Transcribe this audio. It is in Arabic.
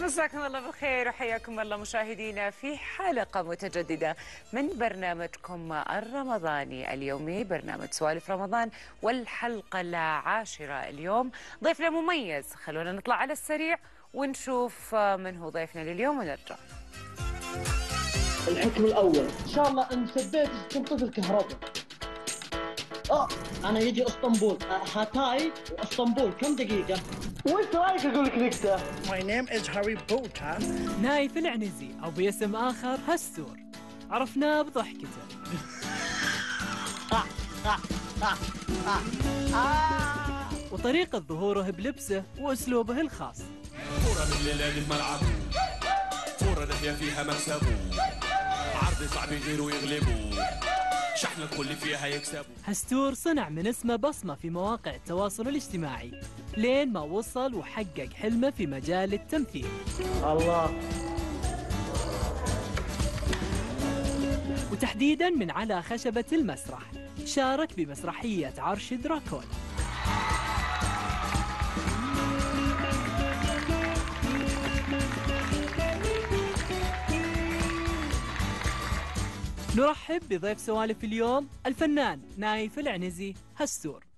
مساكم الله بالخير وحياكم الله مشاهدينا في حلقة متجددة من برنامجكم الرمضاني اليومي، برنامج سوالف رمضان، والحلقة العاشرة اليوم ضيفنا مميز. خلونا نطلع على السريع ونشوف من هو ضيفنا لليوم ونرجع. الحكم الأول، إن شاء الله إن سبيت تنطفي الكهرباء. أنا يجي اسطنبول، هاتاي واسطنبول كم دقيقة؟ وش رايك اقول لك نكته؟ My name is Harry Potter. نايف العنزي او باسم اخر هستور، عرفناه بضحكته. وطريقة ظهوره بلبسه واسلوبه الخاص. كورة من ليلة الملعب، كورة دافية فيها مكسبه، عرض صعب يغيروا يغلبوا، شحنة كل فيها يكسبوا. هستور صنع من اسمه بصمة في مواقع التواصل الاجتماعي لين ما وصل وحقق حلمه في مجال التمثيل. الله، وتحديدا من على خشبة المسرح، شارك بمسرحية عرش دراكون. نرحب بضيف سوالف اليوم الفنان نايف العنزي هستور.